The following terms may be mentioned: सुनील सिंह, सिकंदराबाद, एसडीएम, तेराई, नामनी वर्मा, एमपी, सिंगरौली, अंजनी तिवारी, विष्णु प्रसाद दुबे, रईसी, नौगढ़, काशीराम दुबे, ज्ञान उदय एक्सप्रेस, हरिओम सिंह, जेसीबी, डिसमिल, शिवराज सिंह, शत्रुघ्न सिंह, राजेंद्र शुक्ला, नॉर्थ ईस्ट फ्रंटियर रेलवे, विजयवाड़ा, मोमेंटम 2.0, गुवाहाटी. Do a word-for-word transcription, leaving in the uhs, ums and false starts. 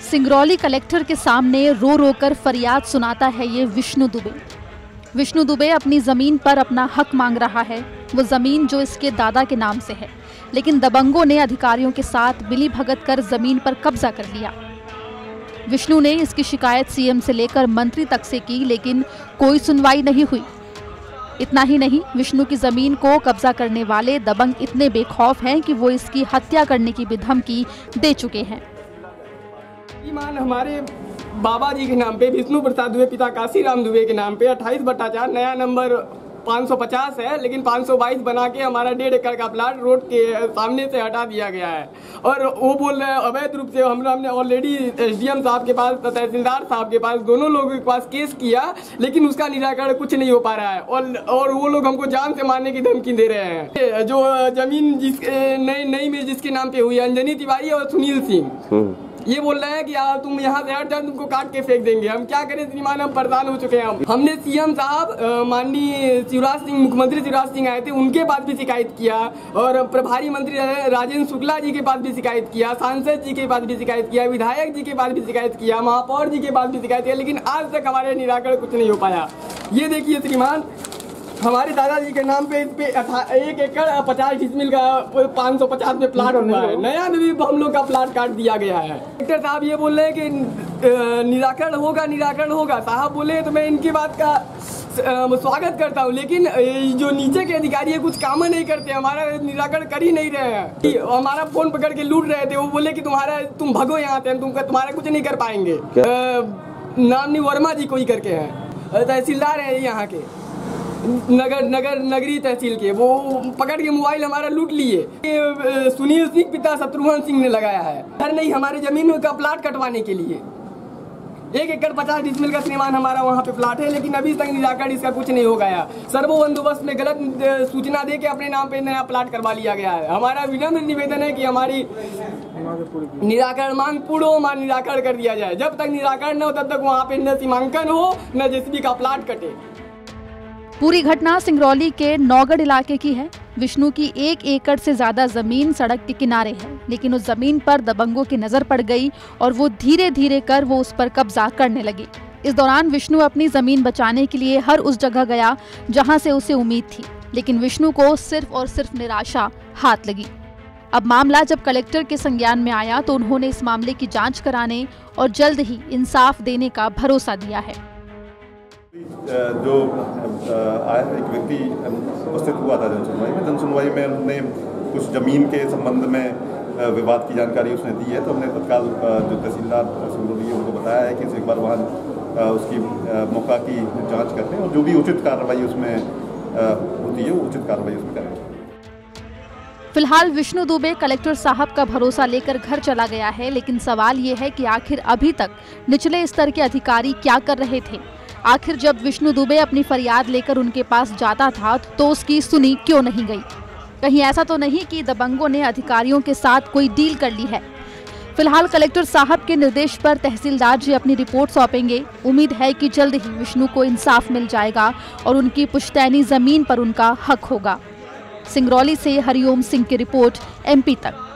सिंगरौली collector के सामने रो रोकर फरियाद सुनाता है ये विष्णु दुबे। विष्णु दुबे अपनी ज़मीन पर अपना हक मांग रहा है, वो ज़मीन जो इसके दादा के नाम से है, लेकिन दबंगों ने अधिकारियों के साथ मिली भगत कर ज़मीन पर कब्जा कर लिया। विष्णु ने इसकी शिकायत सीएम से लेकर मंत्री तक से की, लेकिन कोई सुनवाई नहीं हुई। इतना ही नहीं, विष्णु की ज़मीन को कब्जा करने वाले दबंग इतने बेखौफ हैं कि वो इसकी हत्या करने की भी धमकी दे चुके हैं। ईमान हमारे बाबा जी के नाम पे विष्णु प्रसाद दुबे पिता काशीराम दुबे के नाम पे अट्ठाईस बटा चार नया नंबर पाँच सौ पचास है, लेकिन पाँच सौ बाईस बना के हमारा डेढ़ एकड़ का प्लाट रोड के सामने से हटा दिया गया है। और वो बोल रहे हैं अवैध रूप से, हम लोग हमने ऑलरेडी एसडीएम साहब के पास, तहसीलदार साहब के पास, दोनों लोगों के पास केस किया, लेकिन उसका निराकरण कुछ नहीं हो पा रहा है। और और वो लोग हमको जान से मारने की धमकी दे रहे हैं। जो जमीन जिस नई नई में जिसके नाम पे हुई, अंजनी तिवारी और सुनील सिंह, ये बोल रहे हैं कि यार तुम यहाँ से हट जाओ, तुमको काट के फेंक देंगे। हम क्या करें श्रीमान, हम परेशान हो चुके हैं। हम हमने सीएम साहब माननीय शिवराज सिंह, मुख्यमंत्री शिवराज सिंह आए थे, उनके पास भी शिकायत किया, और प्रभारी मंत्री राजेंद्र शुक्ला जी के पास भी शिकायत किया, सांसद जी के पास भी शिकायत किया, विधायक जी के पास भी शिकायत किया, महापौर जी के पास भी शिकायत किया, लेकिन आज तक हमारे निराकरण कुछ नहीं हो पाया। ये देखिए श्रीमान, हमारे दादाजी के नाम पे इस पे एक एकड़ पचास डिसमिल का पाँच सौ पचास में प्लाट हुआ है, नया में भी हम लोग का प्लाट काट दिया गया है। डॉक्टर साहब ये बोल रहे हैं कि निराकरण होगा, निराकरण होगा। साहब बोले तो मैं इनकी बात का स्वागत करता हूँ, लेकिन जो नीचे के अधिकारी है कुछ काम नहीं करते, हमारा निराकरण कर ही नहीं रहे हैं। हमारा फोन पकड़ के लूट रहे थे, वो बोले कि तुम्हारा तुम भगो यहाँ से, तुम तुम्हारा कुछ नहीं कर पाएंगे। नामनी वर्मा जी कोई करके हैं, तहसीलदार है यहाँ के, नगर नगर नगरी तहसील के, वो पकड़ के मोबाइल हमारा लूट लिए। सुनील सिंह पिता शत्रुघ्न सिंह ने लगाया है, घर नहीं हमारे जमीन का प्लाट कटवाने के लिए। एक एकड़ पचास डिसमिल का श्रीमान हमारा वहाँ पे प्लाट है, लेकिन अभी तक निराकरण इसका कुछ नहीं हो गया। सर्वो बंदोबस्त में गलत सूचना दे के अपने नाम पे नया प्लाट करवा लिया गया है। हमारा विनम्र निवेदन है कि हमारी निराकरण मांग पूर्ण हो, हमारा निराकरण कर दिया जाए। जब तक निराकरण न हो तब तक वहाँ पे न सीमांकन हो, न जेसीबी का प्लाट कटे। पूरी घटना सिंगरौली के नौगढ़ इलाके की है। विष्णु की एक एकड़ से ज़्यादा ज़मीन सड़क के किनारे है, लेकिन उस ज़मीन पर दबंगों की नज़र पड़ गई और वो धीरे धीरे कर वो उस पर कब्जा करने लगे। इस दौरान विष्णु अपनी ज़मीन बचाने के लिए हर उस जगह गया जहां से उसे उम्मीद थी, लेकिन विष्णु को सिर्फ और सिर्फ निराशा हाथ लगी। अब मामला जब कलेक्टर के संज्ञान में आया तो उन्होंने इस मामले की जाँच कराने और जल्द ही इंसाफ देने का भरोसा दिया है। जो एक व्यक्ति उपस्थित हुआ था जनसुनवाई में, जनसुनवाई में उन्होंने कुछ ज़मीन के संबंध में विवाद की जानकारी उसने दी है, तो हमने तत्काल जो तहसीलदार सिंगरौली उनको बताया है कि एक बार वहाँ उसकी मौका की जांच करते हैं और जो भी उचित कार्रवाई उसमें होती है उचित कार्रवाई उसमें करेंगे। फिलहाल विष्णु दुबे कलेक्टर साहब का भरोसा लेकर घर चला गया है, लेकिन सवाल ये है कि आखिर अभी तक निचले स्तर के अधिकारी क्या कर रहे थे। आखिर जब विष्णु दुबे अपनी फरियाद लेकर उनके पास जाता था तो उसकी सुनी क्यों नहीं गई? कहीं ऐसा तो नहीं कि दबंगों ने अधिकारियों के साथ कोई डील कर ली है। फिलहाल कलेक्टर साहब के निर्देश पर तहसीलदार जी अपनी रिपोर्ट सौंपेंगे। उम्मीद है कि जल्द ही विष्णु को इंसाफ मिल जाएगा और उनकी पुश्तैनी जमीन पर उनका हक होगा। सिंगरौली से हरिओम सिंह की रिपोर्ट एमपी तक।